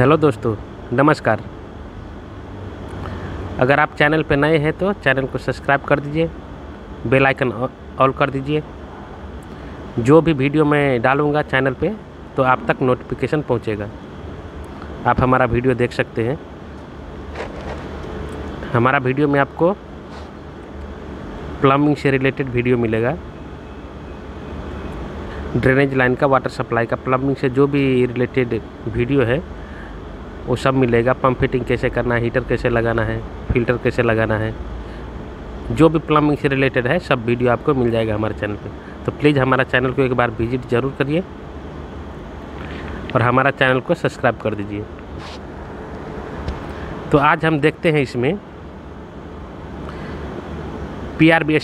Hello दोस्तों, नमस्कार। अगर आप चैनल पर नए हैं तो चैनल को सब्सक्राइब कर दीजिए, बेल आइकन ऑल कर दीजिए। जो भी वीडियो मैं डालूँगा चैनल पे तो आप तक नोटिफिकेशन पहुँचेगा, आप हमारा वीडियो देख सकते हैं। हमारा वीडियो में आपको प्लम्बिंग से रिलेटेड वीडियो मिलेगा, ड्रेनेज लाइन का, वाटर सप्लाई का, प्लम्बिंग से जो भी रिलेटेड वीडियो है वो सब मिलेगा। पंप फिटिंग कैसे करना है, हीटर कैसे लगाना है, फिल्टर कैसे लगाना है, जो भी प्लम्बिंग से रिलेटेड है सब वीडियो आपको मिल जाएगा हमारे चैनल पे। तो प्लीज़ हमारा चैनल को एक बार विजिट ज़रूर करिए और हमारा चैनल को सब्सक्राइब कर दीजिए। तो आज हम देखते हैं इसमें पी आर बी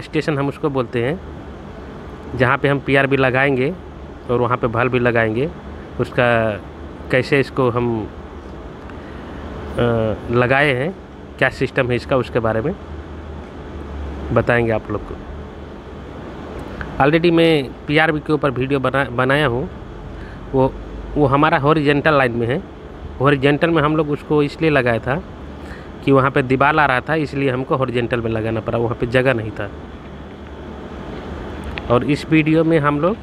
स्टेशन हम उसको बोलते हैं, जहाँ पे हम PRV लगाएंगे और वहाँ पे valve भी लगाएंगे। उसका कैसे इसको हम लगाए हैं, क्या सिस्टम है इसका, उसके बारे में बताएंगे आप लोग को। ऑलरेडी मैं PRV के ऊपर वीडियो बनाया हूँ। वो हमारा हॉरिजेंटल लाइन में है। हॉरिजेंटल में हम लोग उसको इसलिए लगाया था कि वहाँ पे दीवार आ रहा था, इसलिए हमको हॉरिजेंटल में लगाना पड़ा, वहाँ पे जगह नहीं था। और इस वीडियो में हम लोग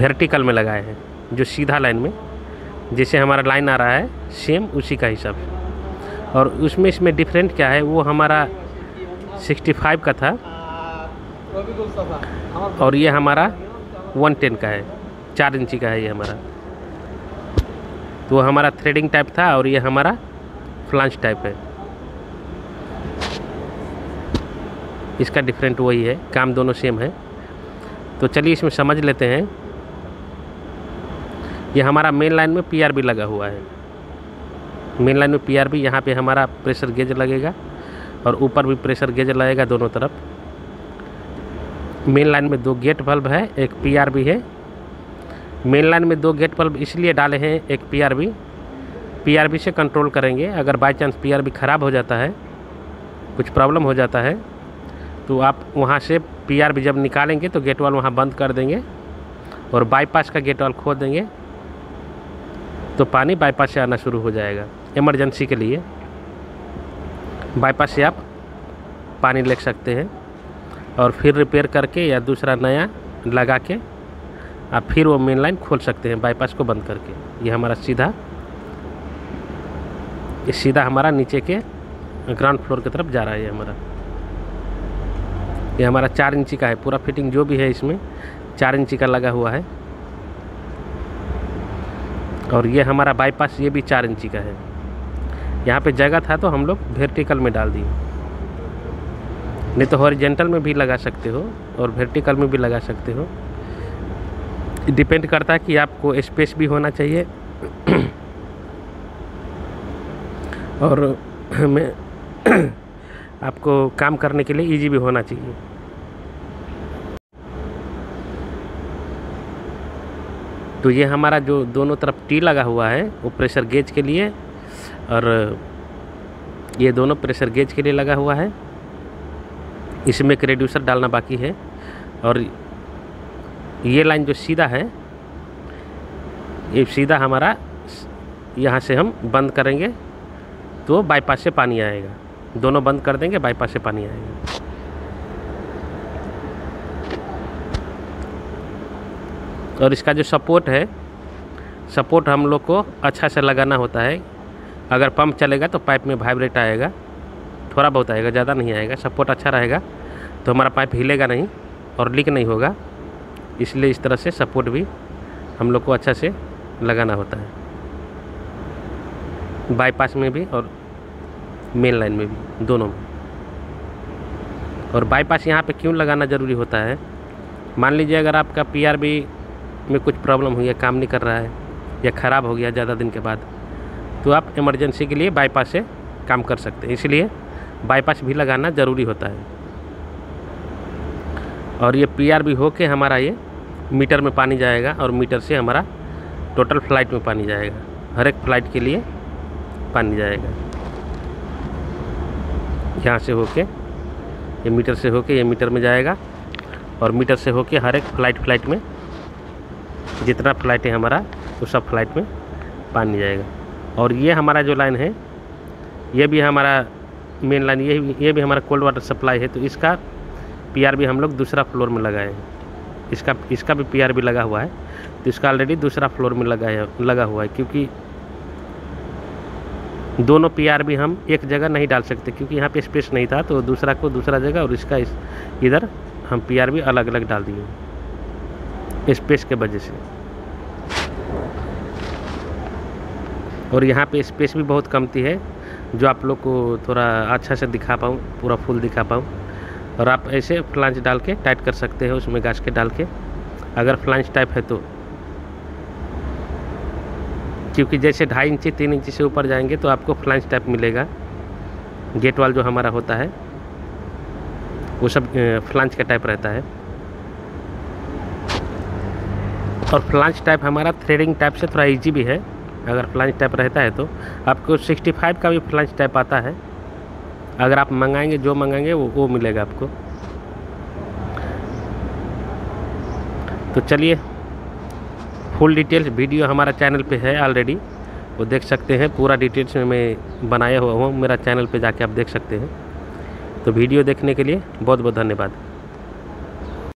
वर्टिकल में लगाए हैं, जो सीधा लाइन में जैसे हमारा लाइन आ रहा है सेम उसी का हिसाब। और उसमें इसमें डिफरेंट क्या है, वो हमारा 65 का था और ये हमारा 110 का है, 4 इंची का है ये हमारा। तो हमारा थ्रेडिंग टाइप था और ये हमारा फ्लांज टाइप है। इसका डिफरेंट वही है, काम दोनों सेम है। तो चलिए इसमें समझ लेते हैं। ये हमारा मेन लाइन में PRV लगा हुआ है। मेन लाइन में PRV, यहाँ पे हमारा प्रेशर गेज लगेगा और ऊपर भी प्रेशर गेज लगेगा दोनों तरफ। मेन लाइन में 2 गेट बल्ब है, एक PRV है। मेन लाइन में 2 गेट बल्ब इसलिए डाले हैं, एक PRV से कंट्रोल करेंगे। अगर बाई चांस PRV ख़राब हो जाता है, कुछ प्रॉब्लम हो जाता है, तो आप वहाँ से PRV जब निकालेंगे तो गेट वाल वहाँ बंद कर देंगे और बाईपास का गेट वाल खोल देंगे तो पानी बाईपास से आना शुरू हो जाएगा। इमरजेंसी के लिए बाईपास से आप पानी ले सकते हैं और फिर रिपेयर करके या दूसरा नया लगा के आप फिर वो मेन लाइन खोल सकते हैं बाईपास को बंद करके। ये सीधा हमारा नीचे के ग्राउंड फ्लोर की तरफ जा रहा है। ये हमारा 4 इंची का है। पूरा फिटिंग जो भी है इसमें 4 इंची का लगा हुआ है। और ये हमारा बाईपास, ये भी 4 इंची का है। यहाँ पे जगह था तो हम लोग वर्टिकल में डाल दिए, नहीं तो हॉरिजेंटल में भी लगा सकते हो और वर्टिकल में भी लगा सकते हो। डिपेंड करता है कि आपको स्पेस भी होना चाहिए और हमें आपको काम करने के लिए इजी भी होना चाहिए। तो ये हमारा जो दोनों तरफ टी लगा हुआ है वो प्रेशर गेज के लिए, और ये दोनों प्रेशर गेज के लिए लगा हुआ है। इसमें एक रेड्यूसर डालना बाकी है। और ये लाइन जो सीधा है, ये सीधा हमारा यहाँ से हम बंद करेंगे तो बाईपास से पानी आएगा। दोनों बंद कर देंगे, बाईपास से पानी आएगा। और इसका जो सपोर्ट है, सपोर्ट हम लोग को अच्छा से लगाना होता है। अगर पंप चलेगा तो पाइप में वाइब्रेट आएगा, थोड़ा बहुत आएगा, ज़्यादा नहीं आएगा। सपोर्ट अच्छा रहेगा तो हमारा पाइप हिलेगा नहीं और लीक नहीं होगा। इसलिए इस तरह से सपोर्ट भी हम लोग को अच्छा से लगाना होता है, बाईपास में भी और मेन लाइन में भी, दोनों में। और बाईपास यहाँ पे क्यों लगाना ज़रूरी होता है, मान लीजिए अगर आपका PRV में कुछ प्रॉब्लम हुई है, काम नहीं कर रहा है या ख़राब हो गया ज़्यादा दिन के बाद, तो आप इमरजेंसी के लिए बाईपास से काम कर सकते हैं। इसलिए बाईपास भी लगाना ज़रूरी होता है। और ये PRV होके हमारा ये मीटर में पानी जाएगा और मीटर से हमारा टोटल फ्लाइट में पानी जाएगा, हर एक फ्लाइट के लिए पानी जाएगा। यहाँ से होके ये मीटर से होके ये मीटर में जाएगा और मीटर से होके हर एक फ्लाइट में जितना फ्लाइट है हमारा तो सब फ्लाइट में पानी जाएगा। और ये हमारा जो लाइन है, ये भी हमारा मेन लाइन, ये भी हमारा कोल्ड वाटर सप्लाई है। तो इसका पीआरबी हम लोग दूसरा फ्लोर में लगाए हैं, इसका भी पीआरबी लगा हुआ है। तो इसका ऑलरेडी दूसरा फ्लोर में लगा हुआ है क्योंकि दोनों पीआरबी हम एक जगह नहीं डाल सकते, क्योंकि यहाँ पे स्पेस नहीं था। तो दूसरा को दूसरा जगह और इसका इधर हम पीआरबी अलग अलग डाल दिए स्पेस के वजह से। और यहाँ पे स्पेस भी बहुत कमती है, जो आप लोग को थोड़ा अच्छा से दिखा पाऊँ, पूरा फुल दिखा पाऊँ। और आप ऐसे फ्लांज डाल के टाइट कर सकते हो उसमें गास्केट डाल के, अगर फ्लांज टाइप है तो। क्योंकि जैसे 2.5 इंची 3 इंची से ऊपर जाएंगे तो आपको फ्लांज टाइप मिलेगा। गेट वाल जो हमारा होता है वो सब फ्लांज का टाइप रहता है। और फ्लांज टाइप हमारा थ्रेडिंग टाइप से थोड़ा इजी भी है। अगर फ्लांज टाइप रहता है तो आपको 65 का भी फ्लांज टाइप आता है। अगर आप मंगाएंगे, जो मंगाएंगे वो मिलेगा आपको। तो चलिए, फुल डिटेल्स वीडियो हमारा चैनल पे है ऑलरेडी, वो देख सकते हैं। पूरा डिटेल्स में मैं बनाया हुआ हूँ, मेरा चैनल पे जाके आप देख सकते हैं। तो वीडियो देखने के लिए बहुत बहुत धन्यवाद।